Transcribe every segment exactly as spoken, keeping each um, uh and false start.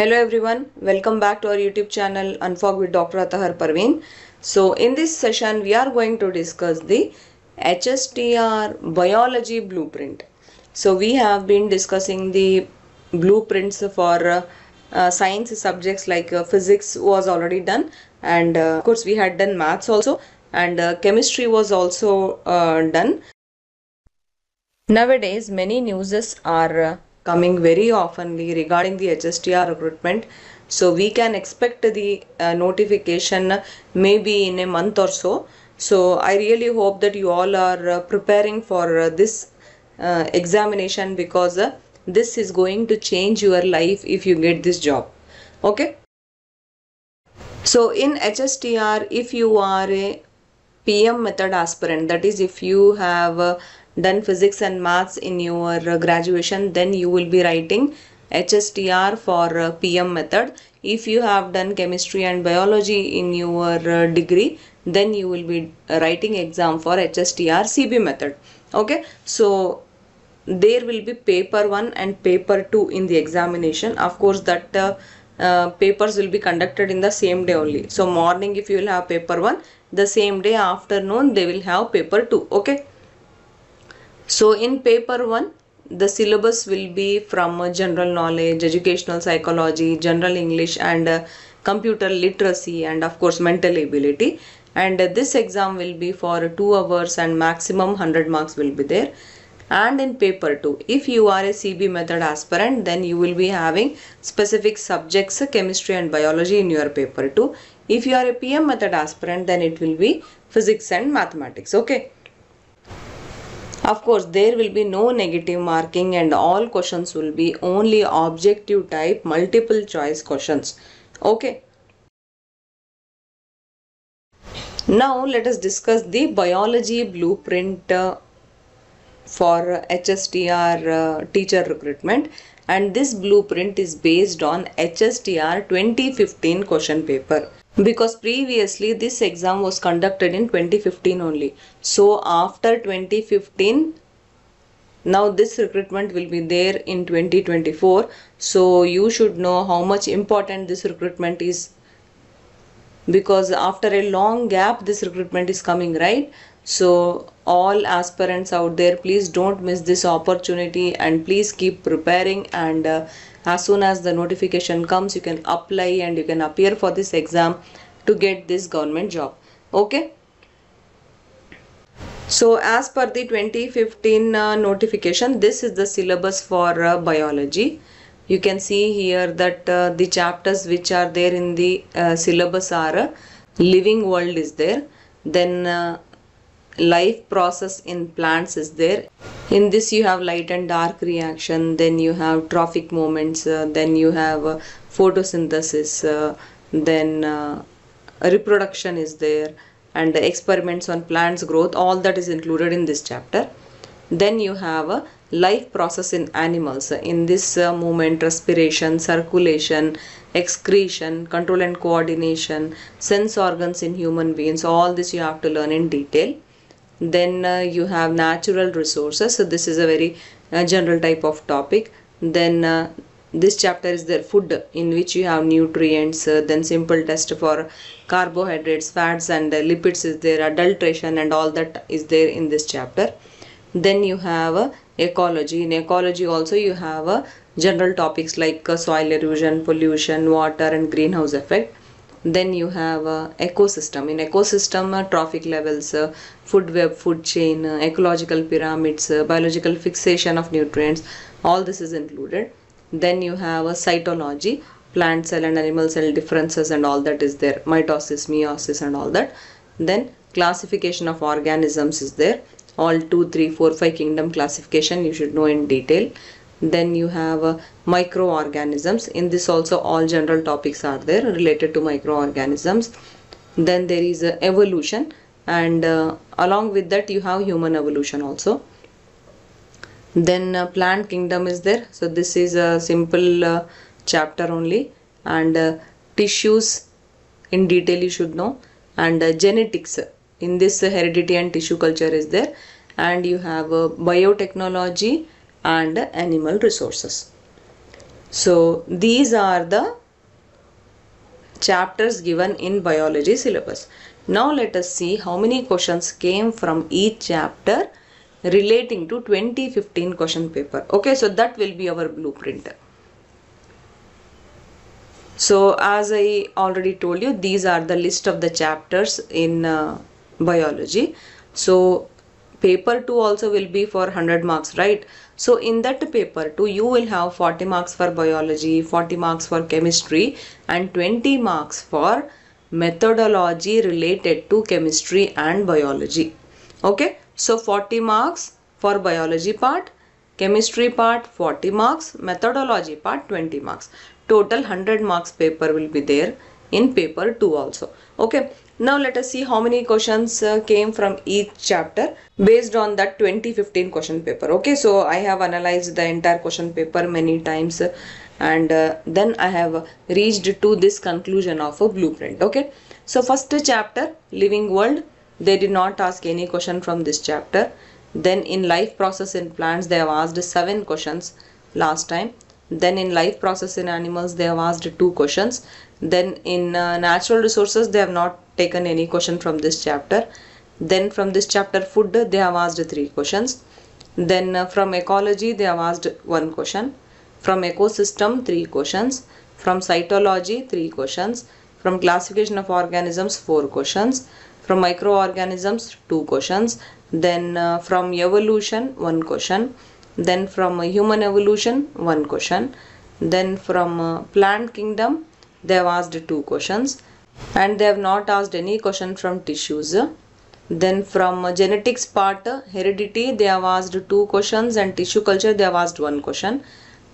Hello everyone, welcome back to our YouTube channel Unfog with Doctor Atahar Parveen. So in this session we are going to discuss the H S T R biology blueprint. So we have been discussing the blueprints for uh, uh, science subjects like uh, physics was already done, and uh, of course we had done maths also, and uh, chemistry was also uh, done. Nowadays many newses are uh, coming very oftenly regarding the H S T R recruitment, so we can expect the uh, notification maybe in a month or so. So I really hope that you all are uh, preparing for uh, this uh, examination, because uh, this is going to change your life if you get this job. Okay, so in H S T R, if you are a P M method aspirant, that is if you have uh, done physics and maths in your graduation, then you will be writing H S T R for P M method. If you have done chemistry and biology in your degree, then you will be writing exam for H S T R C B method. Okay, so there will be paper one and paper two in the examination. Of course that uh, uh, papers will be conducted in the same day only. So morning if you will have paper one, the same day afternoon they will have paper two. Okay. So in paper one, the syllabus will be from uh, general knowledge, educational psychology, general English, and uh, computer literacy, and of course mental ability. And uh, this exam will be for two hours and maximum one hundred marks will be there. And in paper two, if you are a C B method aspirant, then you will be having specific subjects, uh, chemistry and biology in your paper two. If you are a P M method aspirant, then it will be physics and mathematics. Okay. Of course there will be no negative marking, and all questions will be only objective type multiple choice questions. Okay. Now let us discuss the biology blueprint uh, for H S T R uh, teacher recruitment, and this blueprint is based on H S T R twenty fifteen question paper. Because previously this exam was conducted in twenty fifteen only. So after twenty fifteen, now this recruitment will be there in twenty twenty-four. So you should know how much important this recruitment is, because after a long gap this recruitment is coming, right? So all aspirants out there, please don't miss this opportunity, and please keep preparing, and uh, as soon as the notification comes you can apply and you can appear for this exam to get this government job. Okay. So as per the twenty fifteen uh, notification, this is the syllabus for uh, biology. You can see here that uh, the chapters which are there in the uh, syllabus are uh, living world is there, then uh, life process in plants is there. In this you have light and dark reaction, then you have trophic moments, uh, then you have uh, photosynthesis, uh, then uh, reproduction is there, and the experiments on plants growth, all that is included in this chapter. Then you have a uh, life process in animals. In this uh, moment, respiration, circulation, excretion, control and coordination, sense organs in human beings, all this you have to learn in detail. Then uh, you have natural resources, so this is a very uh, general type of topic. Then uh, this chapter is there food, in which you have nutrients, uh, then simple test for carbohydrates, fats and uh, lipids is there, adulteration and all that is there in this chapter. Then you have uh, ecology. In ecology also you have uh, general topics like uh, soil erosion, pollution, water and greenhouse effect. Then you have uh, ecosystem. In ecosystem, uh, trophic levels, uh, food web, food chain, uh, ecological pyramids, uh, biological fixation of nutrients, all this is included. Then you have uh, cytology, plant cell and animal cell differences and all that is there, mitosis, meiosis and all that. Then classification of organisms is there, all two, three, four, five kingdom classification you should know in detail. Then you have uh, microorganisms. In this also all general topics are there related to microorganisms. Then there is uh, evolution, and uh, along with that you have human evolution also. Then uh, plant kingdom is there, so this is a simple uh, chapter only. And uh, tissues in detail you should know, and uh, genetics. In this uh, heredity and tissue culture is there, and you have uh, biotechnology and animal resources. So these are the chapters given in biology syllabus. Now let us see how many questions came from each chapter relating to twenty fifteen question paper. Okay, so that will be our blueprint. So as I already told you, these are the list of the chapters in uh, biology. So paper two also will be for one hundred marks, right? So in that paper two you will have forty marks for biology, forty marks for chemistry and twenty marks for methodology related to chemistry and biology. Okay, so forty marks for biology part, chemistry part forty marks, methodology part twenty marks. Total one hundred marks paper will be there in paper two also. Okay, now let us see how many questions uh, came from each chapter based on that twenty fifteen question paper. Okay, so I have analyzed the entire question paper many times uh, and uh, then I have reached to this conclusion of a blueprint. Okay, so first chapter, living world, they did not ask any question from this chapter. Then in life process in plants they have asked seven questions last time. Then in life process in animals they have asked two questions. Then in uh, natural resources they have not taken any question from this chapter. Then from this chapter food they have asked three questions. Then uh, from ecology they have asked one question. From ecosystem three questions. From cytology three questions. From classification of organisms four questions. From microorganisms two questions. Then uh, from evolution one question. Then from uh, human evolution one question. Then from uh, plant kingdom they have asked two questions, and they have not asked any question from tissues. Then from uh, genetics part, uh, heredity they have asked two questions and tissue culture they have asked one question.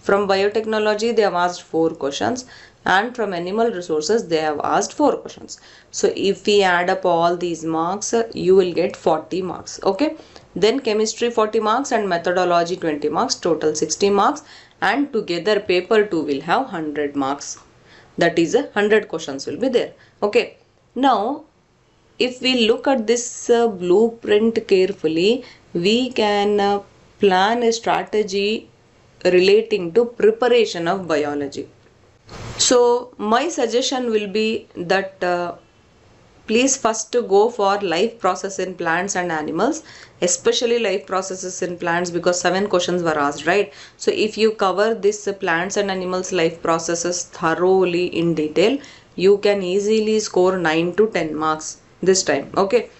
From biotechnology they have asked four questions, and from animal resources they have asked four questions. So if we add up all these marks, uh, you will get forty marks. Okay, then chemistry forty marks and methodology twenty marks, total sixty marks, and together paper two will have one hundred marks. That is one hundred questions will be there. Okay, now if we look at this uh, blueprint carefully, we can uh, plan a strategy relating to preparation of biology. So my suggestion will be that uh, please first to go for life process in plants and animals, especially life processes in plants, because seven questions were asked, right? So if you cover this plants and animals life processes thoroughly in detail, you can easily score nine to ten marks this time. Okay,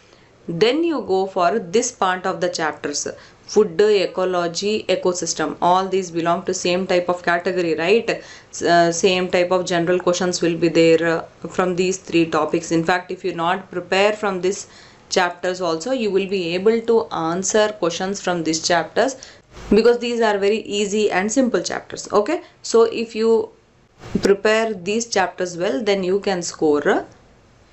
then you go for this part of the chapters. Food, ecology, ecosystem, all these belong to same type of category, right? Uh, same type of general questions will be there uh, from these three topics. In fact, if you not prepare from this chapters also, you will be able to answer questions from these chapters, because these are very easy and simple chapters. Okay, so if you prepare these chapters well, then you can score uh,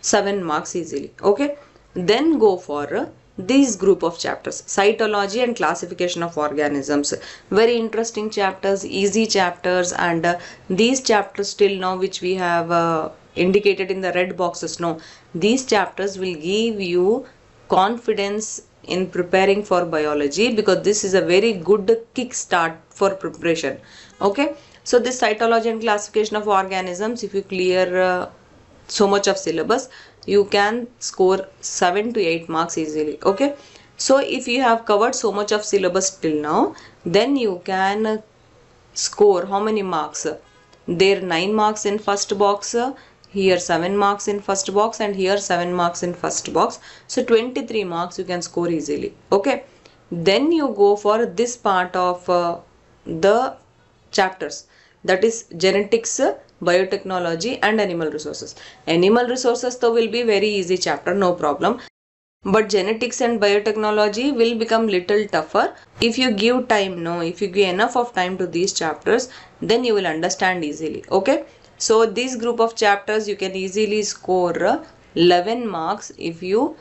seven marks easily. Okay, then go for uh, these group of chapters, cytology and classification of organisms. Very interesting chapters, easy chapters, and uh, these chapters till now which we have uh, indicated in the red boxes, no, these chapters will give you confidence in preparing for biology, because this is a very good kick start for preparation. Okay, so this cytology and classification of organisms, if you clear uh, so much of syllabus, you can score seven to eight marks easily. Okay, so if you have covered so much of syllabus till now, then you can score how many marks? There nine marks in first box, here seven marks in first box, and here seven marks in first box. So twenty-three marks you can score easily. Okay, then you go for this part of uh, the chapters, that is genetics, biotechnology and animal resources. Animal resources though will be very easy chapter, no problem, but genetics and biotechnology will become little tougher. If you give time, no, if you give enough of time to these chapters, then you will understand easily. Okay, so this group of chapters you can easily score eleven marks if you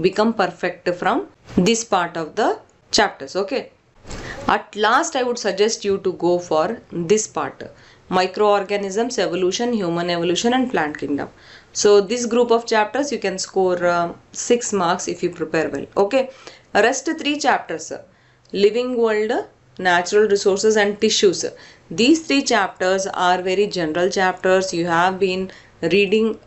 become perfect from this part of the chapters. Okay, at last I would suggest you to go for this part, microorganisms, evolution, human evolution and plant kingdom. So this group of chapters you can score uh, six marks if you prepare well. Okay, rest three chapters, living world, natural resources and tissues. These three chapters are very general chapters. You have been reading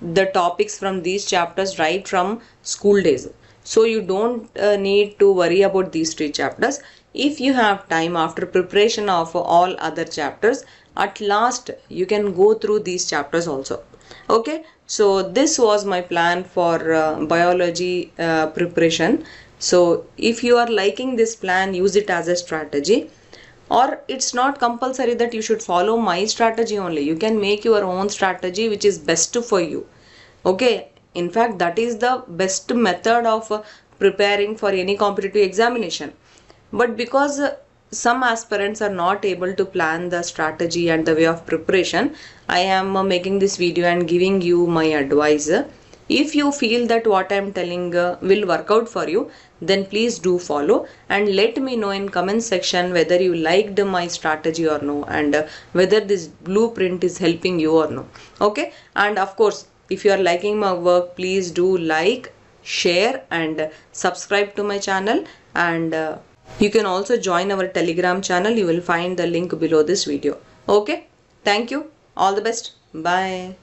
the topics from these chapters right from school days. So you don't uh, need to worry about these three chapters. If you have time after preparation of all other chapters, at last you can go through these chapters also. Okay, so this was my plan for uh, biology uh, preparation. So if you are liking this plan, use it as a strategy. Or it's not compulsory that you should follow my strategy only. You can make your own strategy which is best for you. Okay, in fact, that is the best method of uh, preparing for any competitive examination. But because uh, some aspirants are not able to plan the strategy and the way of preparation, I am uh, making this video and giving you my advice. If you feel that what I am telling uh, will work out for you, then please do follow and let me know in comment section whether you liked my strategy or no, and uh, whether this blueprint is helping you or no. Okay, and of course, if you are liking my work, please do like, share and subscribe to my channel, and uh, you can also join our Telegram channel. You will find the link below this video. Okay, thank you. All the best. Bye.